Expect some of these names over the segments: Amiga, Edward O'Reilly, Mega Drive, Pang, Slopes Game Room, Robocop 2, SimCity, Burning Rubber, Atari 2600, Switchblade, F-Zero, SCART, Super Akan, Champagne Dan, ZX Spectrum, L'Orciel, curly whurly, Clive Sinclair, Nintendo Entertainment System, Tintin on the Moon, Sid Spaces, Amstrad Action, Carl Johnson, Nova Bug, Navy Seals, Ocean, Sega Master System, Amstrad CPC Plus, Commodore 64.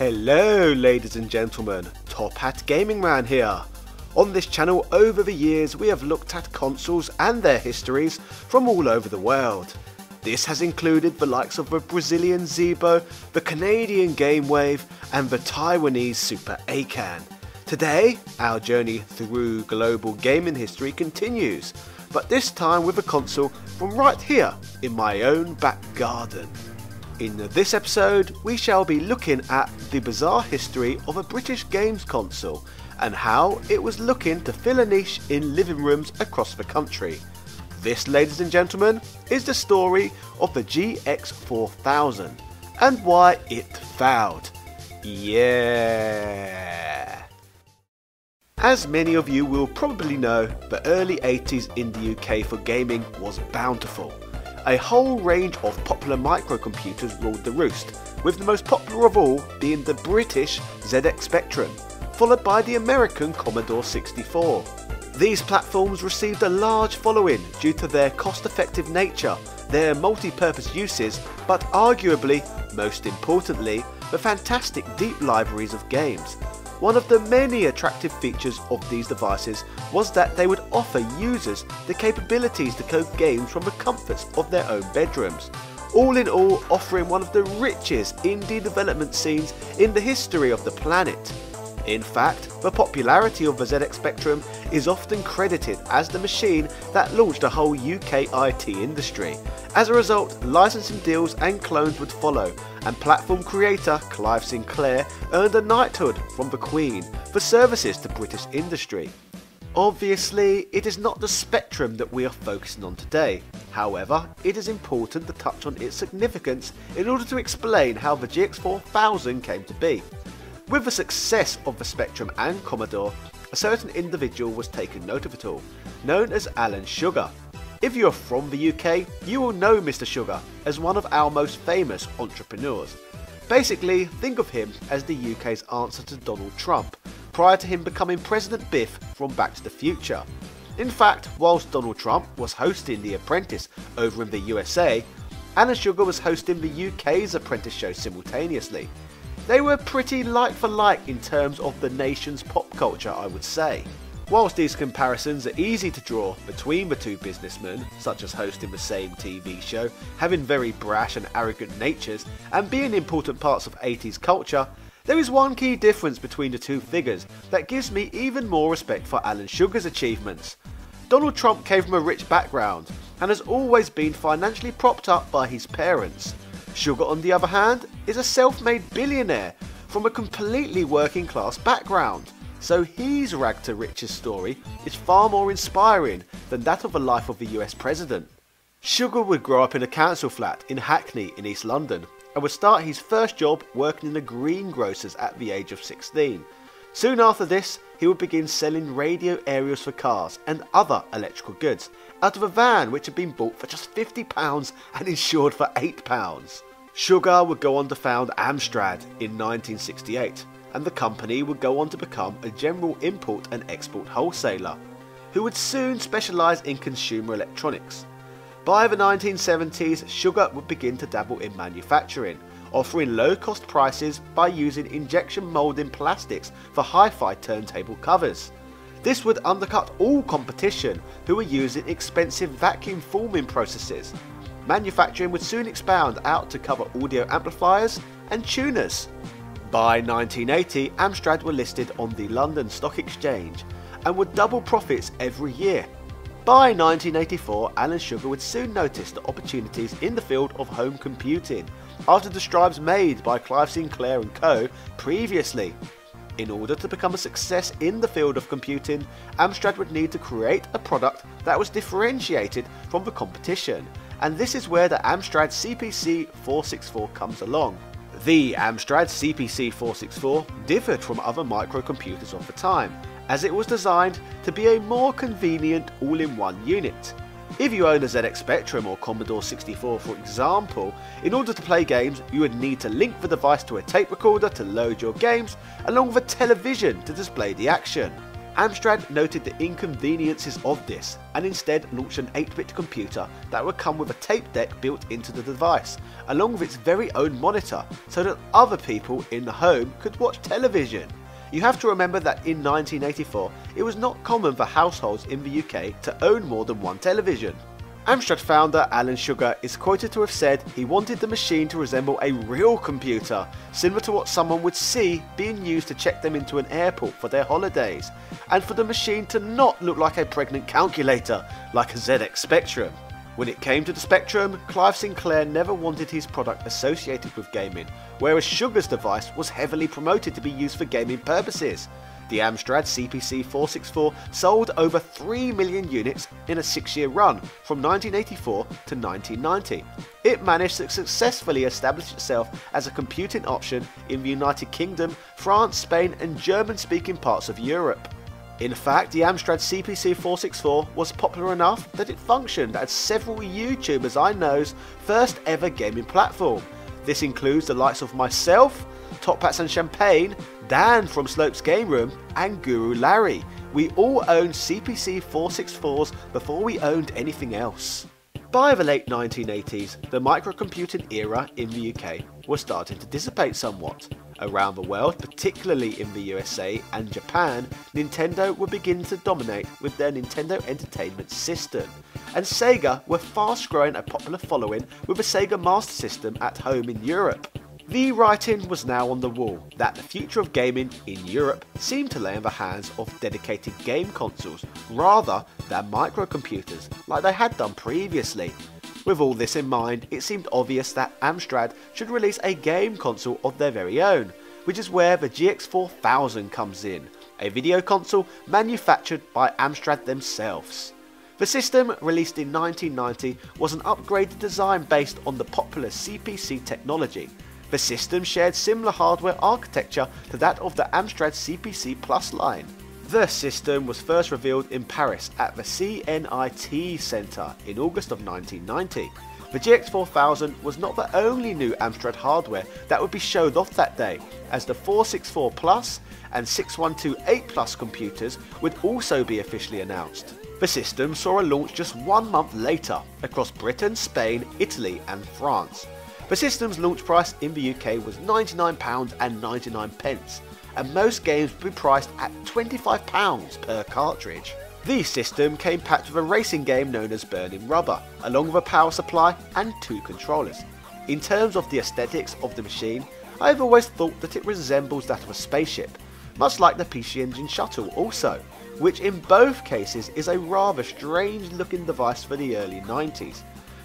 Hello ladies and gentlemen, Top Hat Gaming Man here. On this channel over the years we have looked at consoles and their histories from all over the world. This has included the likes of the Brazilian Zeebo, the Canadian Game Wave and the Taiwanese Super Akan. Today our journey through global gaming history continues, but this time with a console from right here in my own back garden. In this episode, we shall be looking at the bizarre history of a British games console and how it was looking to fill a niche in living rooms across the country. This, ladies and gentlemen, is the story of the GX4000 and why it failed. Yeah. As many of you will probably know, the early 80s in the UK for gaming was bountiful. A whole range of popular microcomputers ruled the roost, with the most popular of all being the British ZX Spectrum, followed by the American Commodore 64. These platforms received a large following due to their cost-effective nature, their multi-purpose uses, but arguably, most importantly, the fantastic deep libraries of games. One of the many attractive features of these devices was that they would offer users the capabilities to code games from the comforts of their own bedrooms, all in all offering one of the richest indie development scenes in the history of the planet. In fact, the popularity of the ZX Spectrum is often credited as the machine that launched the whole UK IT industry. As a result, licensing deals and clones would follow, and platform creator Clive Sinclair earned a knighthood from the Queen for services to British industry. Obviously, it is not the Spectrum that we are focusing on today. However, it is important to touch on its significance in order to explain how the GX4000 came to be. With the success of the Spectrum and Commodore, a certain individual was taken note of it all, known as Alan Sugar. If you are from the UK, you will know Mr. Sugar as one of our most famous entrepreneurs. Basically, think of him as the UK's answer to Donald Trump, prior to him becoming President Biff from Back to the Future. In fact, whilst Donald Trump was hosting The Apprentice over in the USA, Alan Sugar was hosting the UK's Apprentice show simultaneously. They were pretty like for like in terms of the nation's pop culture, I would say. Whilst these comparisons are easy to draw between the two businessmen, such as hosting the same TV show, having very brash and arrogant natures, and being important parts of 80s culture, there is one key difference between the two figures that gives me even more respect for Alan Sugar's achievements. Donald Trump came from a rich background and has always been financially propped up by his parents. Sugar, on the other hand, is a self-made billionaire from a completely working class background. So his rag to riches story is far more inspiring than that of the life of the US president. Sugar would grow up in a council flat in Hackney in East London and would start his first job working in a greengrocer's at the age of 16. Soon after this, he would begin selling radio aerials for cars and other electrical goods out of a van which had been bought for just £50 and insured for £8. Sugar would go on to found Amstrad in 1968. And the company would go on to become a general import and export wholesaler, who would soon specialise in consumer electronics. By the 1970s, Sugar would begin to dabble in manufacturing, offering low-cost prices by using injection moulding plastics for hi-fi turntable covers. This would undercut all competition who were using expensive vacuum forming processes. Manufacturing would soon expand out to cover audio amplifiers and tuners. By 1980, Amstrad were listed on the London Stock Exchange and would double profits every year. By 1984, Alan Sugar would soon notice the opportunities in the field of home computing after the strides made by Clive Sinclair & Co. previously. In order to become a success in the field of computing, Amstrad would need to create a product that was differentiated from the competition, and this is where the Amstrad CPC-464 comes along. The Amstrad CPC-464 differed from other microcomputers of the time, as it was designed to be a more convenient all-in-one unit. If you own a ZX Spectrum or Commodore 64 for example, in order to play games you would need to link the device to a tape recorder to load your games, along with a television to display the action. Amstrad noted the inconveniences of this and instead launched an 8-bit computer that would come with a tape deck built into the device, along with its very own monitor, so that other people in the home could watch television. You have to remember that in 1984, it was not common for households in the UK to own more than one television. Amstrad founder Alan Sugar is quoted to have said he wanted the machine to resemble a real computer, similar to what someone would see being used to check them into an airport for their holidays, and for the machine to not look like a pregnant calculator, like a ZX Spectrum. When it came to the Spectrum, Clive Sinclair never wanted his product associated with gaming, whereas Sugar's device was heavily promoted to be used for gaming purposes. The Amstrad CPC-464 sold over 3 million units in a 6-year run, from 1984 to 1990. It managed to successfully establish itself as a computing option in the United Kingdom, France, Spain and German-speaking parts of Europe. In fact, the Amstrad CPC-464 was popular enough that it functioned as several YouTubers I know's first ever gaming platform. This includes the likes of myself, Top Pats and Champagne Dan from Slopes Game Room and Guru Larry. We all owned CPC-464s before we owned anything else. By the late 1980s, the microcomputing era in the UK was starting to dissipate somewhat. Around the world, particularly in the USA and Japan, Nintendo would begin to dominate with their Nintendo Entertainment System, and Sega were fast growing a popular following with the Sega Master System at home in Europe. The writing was now on the wall that the future of gaming in Europe seemed to lay in the hands of dedicated game consoles rather than microcomputers like they had done previously. With all this in mind, it seemed obvious that Amstrad should release a game console of their very own, which is where the GX4000 comes in, a video console manufactured by Amstrad themselves. The system, released in 1990, was an upgraded design based on the popular CPC technology. The system shared similar hardware architecture to that of the Amstrad CPC Plus line. The system was first revealed in Paris at the CNIT Centre in August of 1990. The GX4000 was not the only new Amstrad hardware that would be showed off that day, as the 464 Plus and 6128 Plus computers would also be officially announced. The system saw a launch just 1 month later across Britain, Spain, Italy and France. The system's launch price in the UK was £99.99. And most games would be priced at £25 per cartridge. The system came packed with a racing game known as Burning Rubber, along with a power supply and 2 controllers. In terms of the aesthetics of the machine, I have always thought that it resembles that of a spaceship, much like the PC Engine Shuttle also, which in both cases is a rather strange looking device for the early 90s.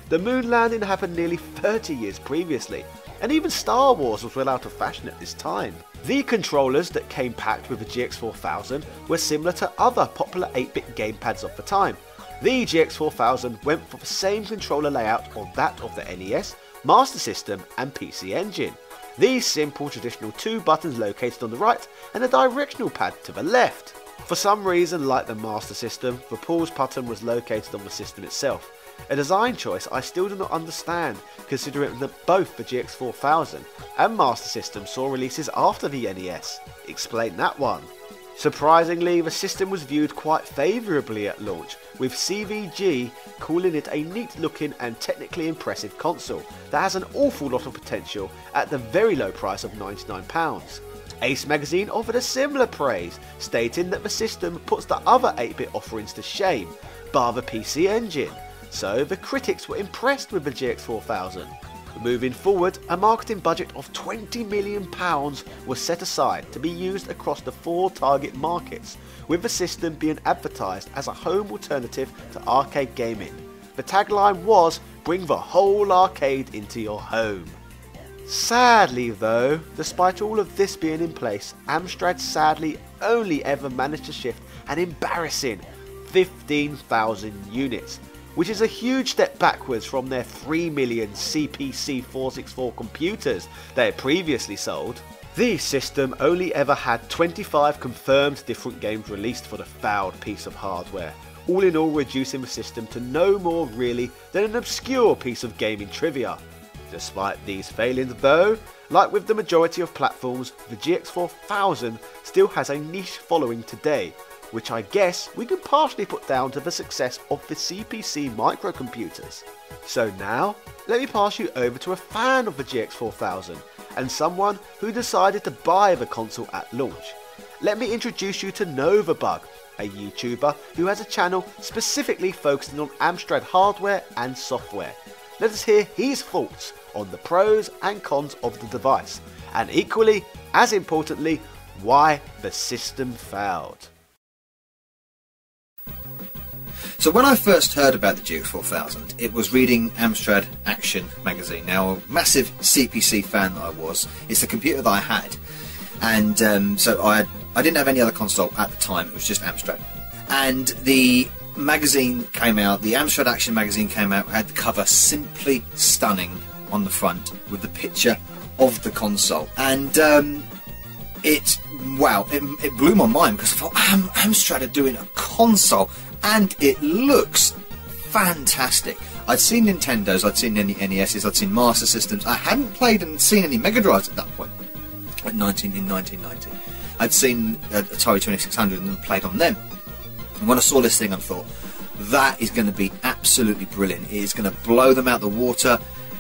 The moon landing happened nearly 30 years previously, and even Star Wars was well out of fashion at this time. The controllers that came packed with the GX4000 were similar to other popular 8-bit gamepads of the time. The GX4000 went for the same controller layout of that of the NES, Master System and PC Engine. The simple traditional 2 buttons located on the right and a directional pad to the left. For some reason, like the Master System, the pause button was located on the system itself. A design choice I still do not understand, considering that both the GX4000 and Master System saw releases after the NES. Explain that one. Surprisingly, the system was viewed quite favourably at launch, with CVG calling it a neat looking and technically impressive console that has an awful lot of potential at the very low price of £99. Ace magazine offered a similar praise, stating that the system puts the other 8-bit offerings to shame, bar the PC Engine. So the critics were impressed with the GX4000. Moving forward, a marketing budget of £20 million was set aside to be used across the 4 target markets, with the system being advertised as a home alternative to arcade gaming. The tagline was, "Bring the whole arcade into your home." Sadly though, despite all of this being in place, Amstrad sadly only ever managed to ship an embarrassing 15,000 units. Which is a huge step backwards from their 3 million CPC-464 computers they had previously sold. The system only ever had 25 confirmed different games released for the fouled piece of hardware, all in all reducing the system to no more really than an obscure piece of gaming trivia. Despite these failings though, like with the majority of platforms, the GX4000 still has a niche following today, which I guess we can partially put down to the success of the CPC microcomputers. So now, let me pass you over to a fan of the GX4000 and someone who decided to buy the console at launch. Let me introduce you to Nova Bug, a YouTuber who has a channel specifically focusing on Amstrad hardware and software. Let us hear his thoughts on the pros and cons of the device, and equally, as importantly, why the system failed. So when I first heard about the GX4000, it was reading Amstrad Action magazine. Now, a massive CPC fan that I was, it's the computer that I had, and so I didn't have any other console at the time, it was just Amstrad. And the magazine came out, the Amstrad Action magazine came out, had the cover simply stunning on the front with the picture of the console, and it blew my mind, because I thought Amstrad are doing a console and it looks fantastic. I'd seen Nintendos, I'd seen any NESs, I'd seen Master Systems, I hadn't played and seen any Mega Drives at that point. In 1990 I'd seen Atari 2600 and played on them, and when I saw this thing I thought, that is going to be absolutely brilliant, it is going to blow them out the water.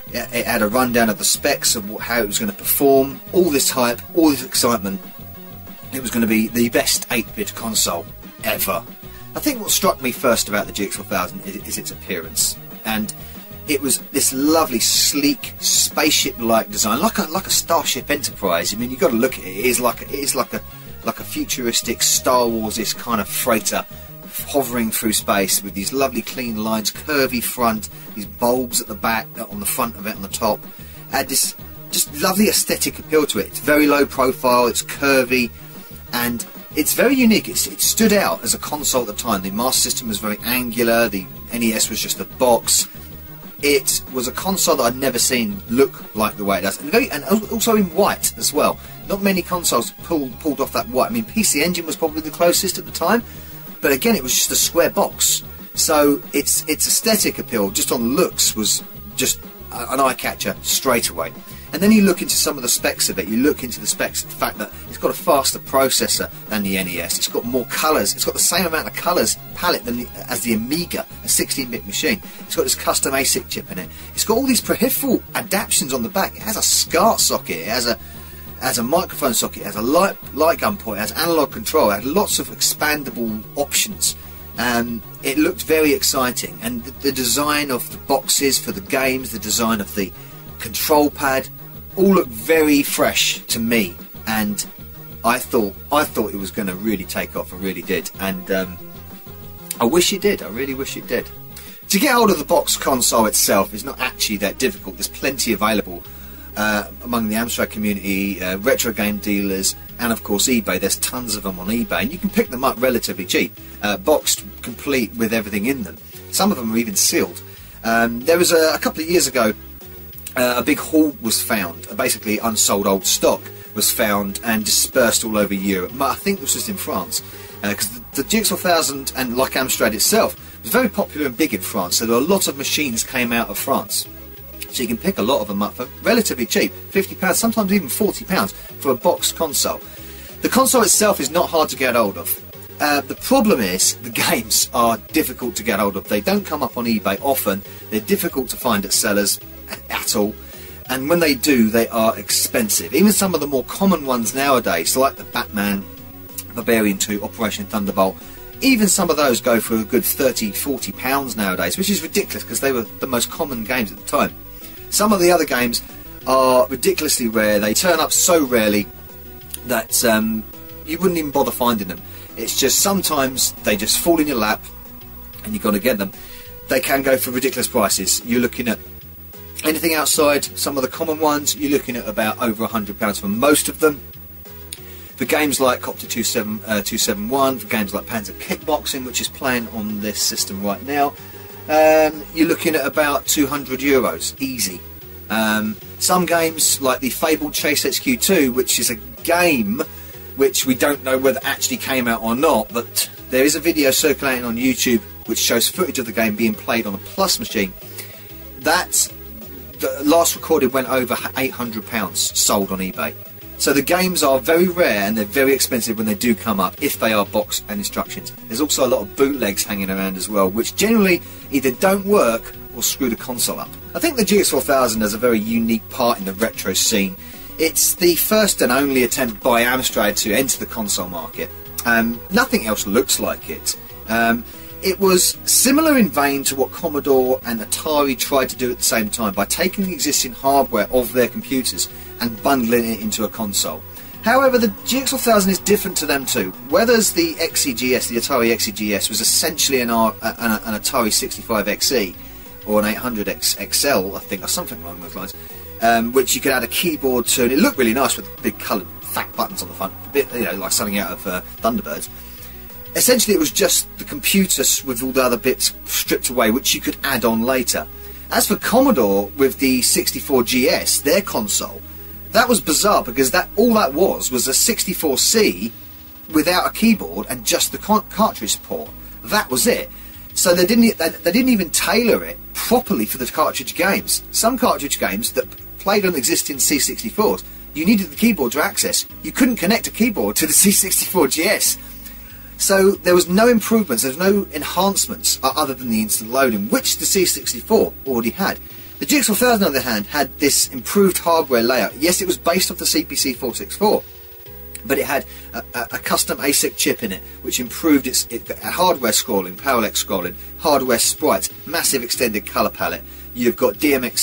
It had a rundown of the specs of how it was going to perform, all this hype, all this excitement. It was going to be the best 8-bit console ever. I think what struck me first about the GX4000 is its appearance, and it was this lovely, sleek, spaceship-like design, like a Starship Enterprise. I mean, you've got to look at it. It is like a futuristic Star Wars-esque kind of freighter, hovering through space with these lovely clean lines, curvy front, these bulbs at the back, on the front of it, on the top. Had this just lovely aesthetic appeal to it. It's very low profile, it's curvy, and it's very unique. It stood out as a console at the time. The Master System was very angular, the NES was just a box. It was a console that I'd never seen look like the way it does, and also in white as well. Not many consoles pulled off that white. I mean, PC Engine was probably the closest at the time, but again, it was just a square box. So its aesthetic appeal, just on looks, was just an eye-catcher straight away. And then you look into some of the specs of it. You look into the specs of the fact that it's got a faster processor than the NES. It's got more colours. It's got the same amount of colours palette as the Amiga, a 16-bit machine. It's got this custom ASIC chip in it. It's got all these peripheral adaptions on the back. It has a SCART socket. It has a microphone socket. It has a light gun port. It has analog control. It had lots of expandable options. It looked very exciting. And the design of the boxes for the games, the design of the control pad, all looked very fresh to me, and I thought it was going to really take off, and really did, and I wish it did, I really wish it did. To get hold of the box console itself is not actually that difficult. There's plenty available among the Amstrad community, retro game dealers, and of course eBay. There's tons of them on eBay, and you can pick them up relatively cheap, boxed, complete with everything in them. Some of them are even sealed. There was a couple of years ago, a big haul was found, basically unsold old stock was found and dispersed all over Europe. I think it was just in France, because the GX4000, and like Amstrad itself, was very popular and big in France, so there were a lot of machines came out of France. So you can pick a lot of them up for relatively cheap, £50, sometimes even £40 for a boxed console. The console itself is not hard to get hold of. The problem is the games are difficult to get hold of. They don't come up on eBay often, they're difficult to find at sellers at all, and when they do, they are expensive. Even some of the more common ones nowadays, like the Batman, Barbarian 2, Operation Thunderbolt, even some of those go for a good £30–40 nowadays, which is ridiculous because they were the most common games at the time. Some of the other games are ridiculously rare. They turn up so rarely that you wouldn't even bother finding them. It's just sometimes they just fall in your lap and you've got to get them. They can go for ridiculous prices. You're looking at anything outside some of the common ones, you're looking at about over £100 for most of them. For games like Copter 271, for games like Panzer Kickboxing, which is playing on this system right now, you're looking at about €200 easy. Some games like the fabled Chase HQ2, which is a game which we don't know whether actually came out or not, but there is a video circulating on YouTube which shows footage of the game being played on a Plus machine. That's the last recorded went over £800 sold on eBay. So the games are very rare and they're very expensive when they do come up, if they are boxed and instructions. There's also a lot of bootlegs hanging around as well, which generally either don't work or screw the console up. I think the GX4000 has a very unique part in the retro scene. It's the first and only attempt by Amstrad to enter the console market. Nothing else looks like it. It was similar in vein to what Commodore and Atari tried to do at the same time by taking the existing hardware of their computers and bundling it into a console. However, the GX4000 is different to them too. Whereas the XEGS, the Atari XEGS, was essentially an Atari 65 XE or an 800 XL, I think, or something along those lines, which you could add a keyboard to, and it looked really nice with big coloured fat buttons on the front, a bit, you know, like something out of Thunderbirds. Essentially, it was just the computer with all the other bits stripped away, which you could add on later. As for Commodore with the 64GS, their console, that was bizarre because that all that was a 64C without a keyboard and just the cartridge support. That was it. So they didn't even tailor it properly for the cartridge games. Some cartridge games that played on existing C64s, you needed the keyboard to access. You couldn't connect a keyboard to the C64GS. So there was no improvements, there was no enhancements other than the instant loading, which the C64 already had. The GX4000, on the other hand, had this improved hardware layout. Yes, it was based off the CPC-464, but it had a custom ASIC chip in it, which improved its hardware scrolling, parallax scrolling, hardware sprites, massive extended colour palette. You've got DMX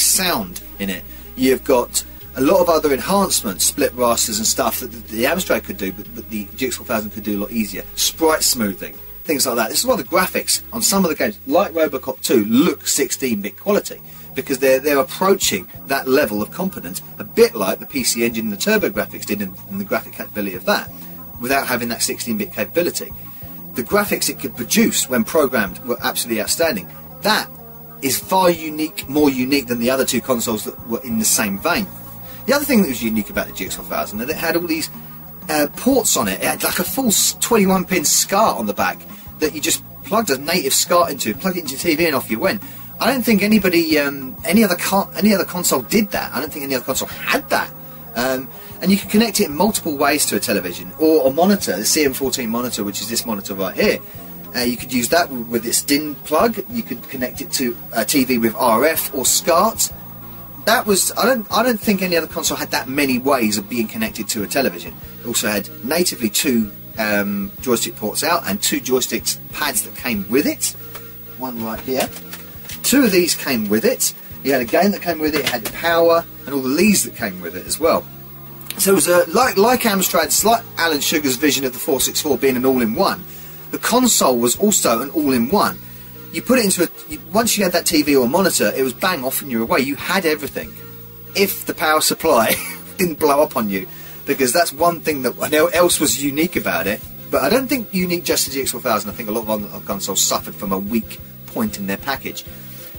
sound in it. You've got a lot of other enhancements, split rasters and stuff that the Amstrad could do, but the GX4000 could do a lot easier. Sprite smoothing, things like that. This is why the graphics on some of the games, like Robocop 2, look 16-bit quality, because they're approaching that level of competence, a bit like the PC Engine and the TurboGrafx did and the graphic capability of that, without having that 16-bit capability. The graphics it could produce when programmed were absolutely outstanding. That is far unique, more unique than the other two consoles that were in the same vein. The other thing that was unique about the GX4000 that it had all these ports on it. It had like a full 21-pin SCART on the back that you just plugged a native SCART into, plugged it into your TV, and off you went. I don't think anybody, any other console did that. I don't think any other console had that. And you could connect it in multiple ways to a television or a monitor, the CM14 monitor, which is this monitor right here. You could use that with its DIN plug. You could connect it to a TV with RF or SCART. That was, I don't think any other console had that many ways of being connected to a television. It also had natively two joystick ports out and two joystick pads that came with it. One right here. Two of these came with it. You had a game that came with it. It had the power and all the leads that came with it as well. So it was like Amstrad's, like Alan Sugar's vision of the 464 being an all-in-one. The console was also an all-in-one. You put it into once you had that TV or monitor, it was bang off and you're away. You had everything, if the power supply didn't blow up on you, because that's one thing that I know else was unique about it. But I don't think unique just to GX4000. I think a lot of other consoles suffered from a weak point in their package,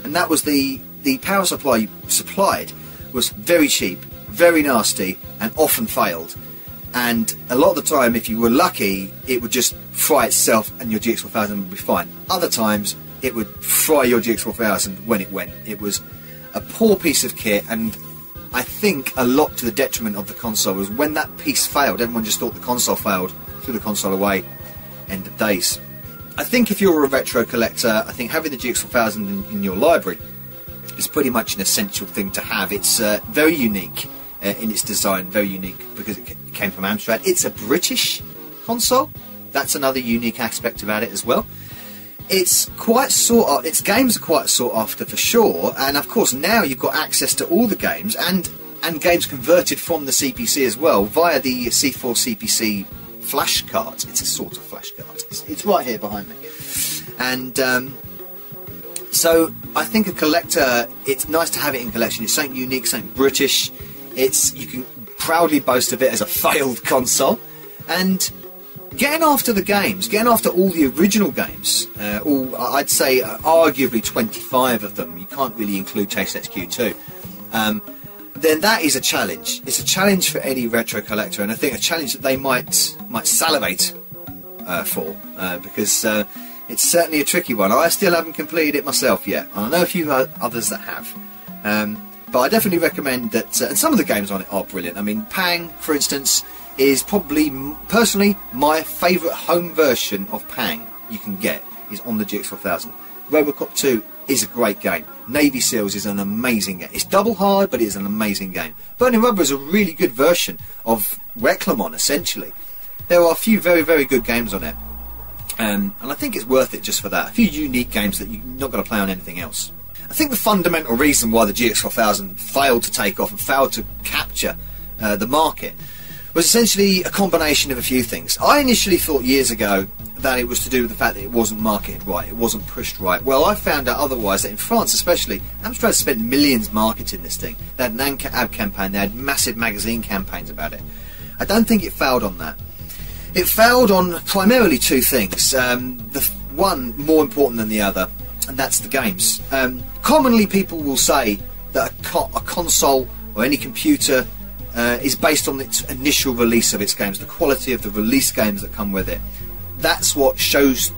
and that was the power supply you supplied was very cheap, very nasty, and often failed. And a lot of the time, if you were lucky, it would just fry itself, and your GX4000 would be fine. Other times, it would fry your GX4000 when it went. It was a poor piece of kit, and I think a lot to the detriment of the console was when that piece failed. Everyone just thought the console failed, threw the console away, end of days. I think if you're a retro collector, I think having the GX4000 in your library is pretty much an essential thing to have. It's very unique in its design, very unique because it came from Amstrad. It's a British console. That's another unique aspect about it as well. It's quite sought after, its games are quite sought after for sure, and of course now you've got access to all the games and games converted from the CPC as well via the C4 CPC flash cards. It's a sort of flash card. It's right here behind me. And so I think a collector, it's nice to have it in collection. It's something unique, something British. You can proudly boast of it as a failed console. And getting after the games, getting after all the original games, all I'd say arguably 25 of them, you can't really include Chase HQ2, then that is a challenge. It's a challenge for any retro collector, and I think a challenge that they might salivate for, because it's certainly a tricky one. I still haven't completed it myself yet. I know a few others that have. But I definitely recommend that, and some of the games on it are brilliant. I mean, Pang, for instance, is probably, personally, my favourite home version of Pang you can get, is on the GX4000. Robocop 2 is a great game. Navy Seals is an amazing game. It's double hard, but it is an amazing game. Burning Rubber is a really good version of Reclamon, essentially. There are a few very, very good games on it. And I think it's worth it just for that. A few unique games that you're not going to play on anything else. I think the fundamental reason why the GX4000 failed to take off and failed to capture the market was essentially a combination of a few things. I initially thought years ago that it was to do with the fact that it wasn't marketed right, it wasn't pushed right. Well, I found out otherwise that in France especially, Amstrad spent millions marketing this thing. They had an ad campaign, they had massive magazine campaigns about it. I don't think it failed on that. It failed on primarily two things, the one more important than the other, and that's the games. Commonly people will say that a console or any computer is based on its initial release of its games, the quality of the release games that come with it. That's what shows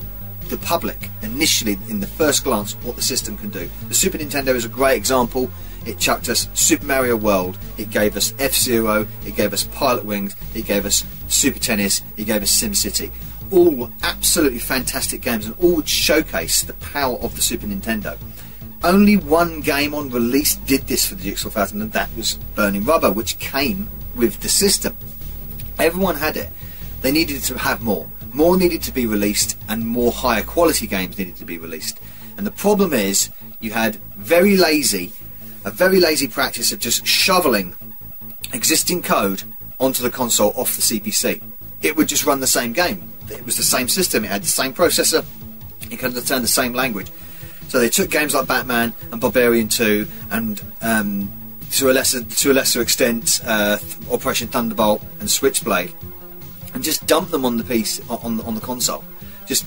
the public initially in the first glance what the system can do. The Super Nintendo is a great example. It chucked us Super Mario World, it gave us F-Zero, it gave us Pilot Wings, it gave us Super Tennis, it gave us SimCity. All absolutely fantastic games and all would showcase the power of the Super Nintendo. Only one game on release did this for the GX4000, and that was Burning Rubber, which came with the system. Everyone had it. They needed to have more. More needed to be released and more higher quality games needed to be released. And the problem is you had a very lazy practice of just shoveling existing code onto the console off the CPC. It would just run the same game. It was the same system, it had the same processor, it could understand the same language. So they took games like Batman and Barbarian 2 and to a lesser extent Operation Thunderbolt and Switchblade, and just dump them on the on the console. Just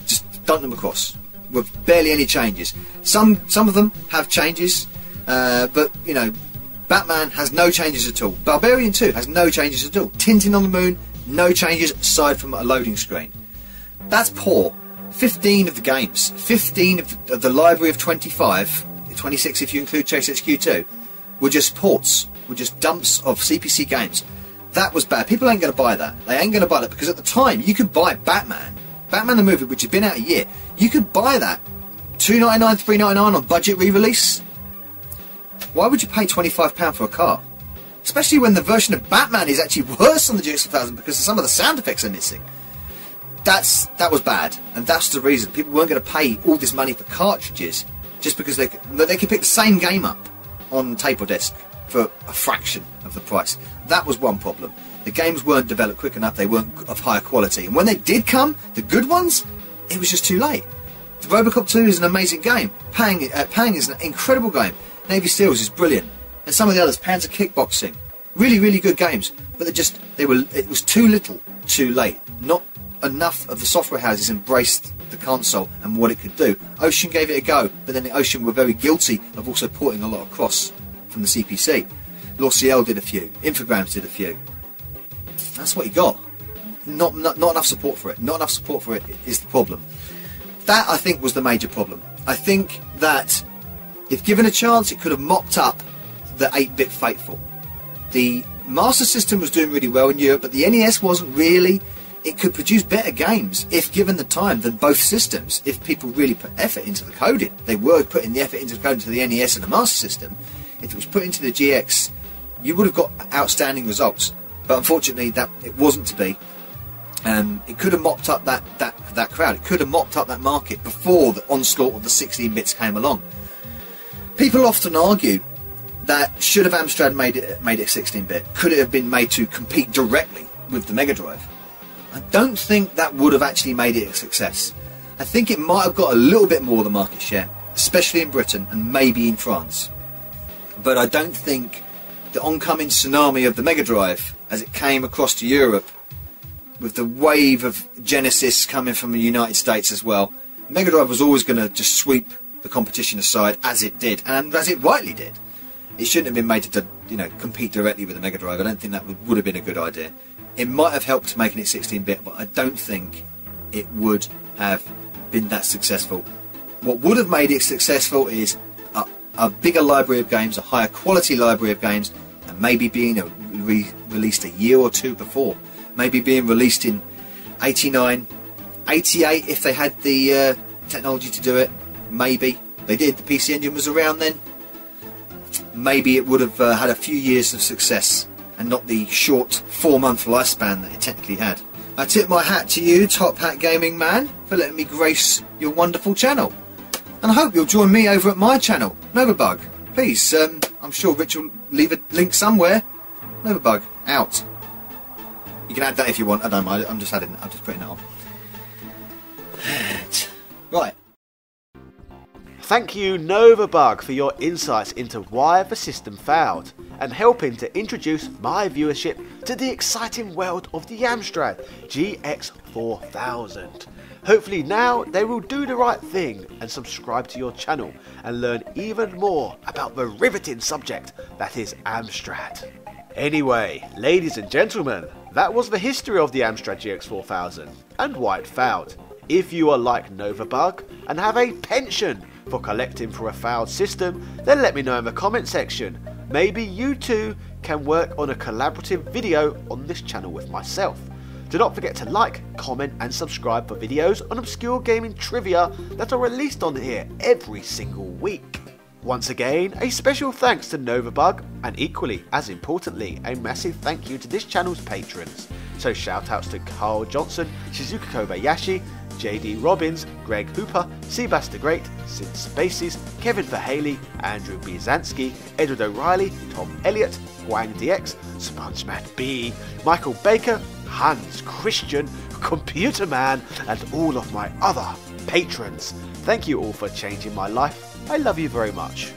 dump them across with barely any changes. Some of them have changes, but you know, Batman has no changes at all. Barbarian 2 has no changes at all. Tintin on the Moon, no changes aside from a loading screen. That's poor. 15 of the games, 15 of the library of 25, 26 if you include Chase HQ2, were just ports, were just dumps of CPC games. That was bad. People ain't going to buy that. They ain't going to buy that because at the time you could buy Batman the movie, which had been out a year. You could buy that $2.99, $3.99 on budget re-release. Why would you pay £25 for a car? Especially when the version of Batman is actually worse on the GX4000 because some of the sound effects are missing. That was bad, and that's the reason people weren't going to pay all this money for cartridges just because they could pick the same game up on tape or disc for a fraction of the price. That was one problem. The games weren't developed quick enough, they weren't of higher quality, and when they did come, the good ones, it was just too late. The Robocop 2 is an amazing game. Pang is an incredible game. Navy Seals is brilliant, and some of the others, Panzer Kickboxing, really, really good games, but it was too little, too late. Not enough of the software houses embraced the console and what it could do. Ocean gave it a go, but then Ocean were very guilty of also porting a lot across from the CPC. L'Orciel did a few, Infogrames did a few. That's what you got. Not enough support for it. Not enough support for it is the problem. That, I think, was the major problem. I think that if given a chance, it could have mopped up the 8-bit Fateful. The Master System was doing really well in Europe, but the NES wasn't really. It could produce better games if given the time than both systems, if people really put effort into the coding. They were putting the effort into the coding to the NES and the Master System. If it was put into the GX, you would have got outstanding results. But unfortunately, that it wasn't to be. It could have mopped up that crowd. It could have mopped up that market before the onslaught of the 16 bits came along. People often argue that should have Amstrad made it 16-bit? Could it have been made to compete directly with the Mega Drive? I don't think that would have actually made it a success. I think it might have got a little bit more of the market share, especially in Britain and maybe in France. But I don't think the oncoming tsunami of the Mega Drive as it came across to Europe, with the wave of Genesis coming from the United States as well, Mega Drive was always going to just sweep the competition aside, as it did, and as it rightly did. It shouldn't have been made to, compete directly with the Mega Drive. I don't think that would have been a good idea. It might have helped making it 16-bit, but I don't think it would have been that successful. What would have made it successful is a bigger library of games, a higher quality library of games, and maybe being released a year or two before. Maybe being released in 89, 88 if they had the technology to do it. Maybe they did. The PC Engine was around then. Maybe it would have had a few years of success and not the short 4-month lifespan that it technically had. I tip my hat to you, Top Hat Gaming Man, for letting me grace your wonderful channel. And I hope you'll join me over at my channel, Nova Bug. Please, I'm sure Rich will leave a link somewhere. Nova Bug, out. You can add that if you want. I don't mind. I'm just putting it on. Right. Thank you, Nova Bug, for your insights into why the system failed, and helping to introduce my viewership to the exciting world of the Amstrad GX4000. Hopefully now they will do the right thing and subscribe to your channel and learn even more about the riveting subject that is Amstrad. Anyway, ladies and gentlemen, that was the history of the Amstrad GX4000 and why it failed. If you are like Nova Bug and have a penchant for collecting for a failed system, then let me know in the comment section. Maybe you too can work on a collaborative video on this channel with myself. Do not forget to like, comment and subscribe for videos on obscure gaming trivia that are released on here every single week. Once again, a special thanks to Nova Bug, and equally as importantly, a massive thank you to this channel's patrons. So shout outs to Carl Johnson, Shizuka Kobayashi, JD Robbins, Greg Hooper, Seabass the Great, Sid Spaces, Kevin Verhaley, Andrew Bizansky, Edward O'Reilly, Tom Elliott, Guang DX, SpongeMad B, Michael Baker, Hans Christian, Computer Man, and all of my other patrons. Thank you all for changing my life. I love you very much.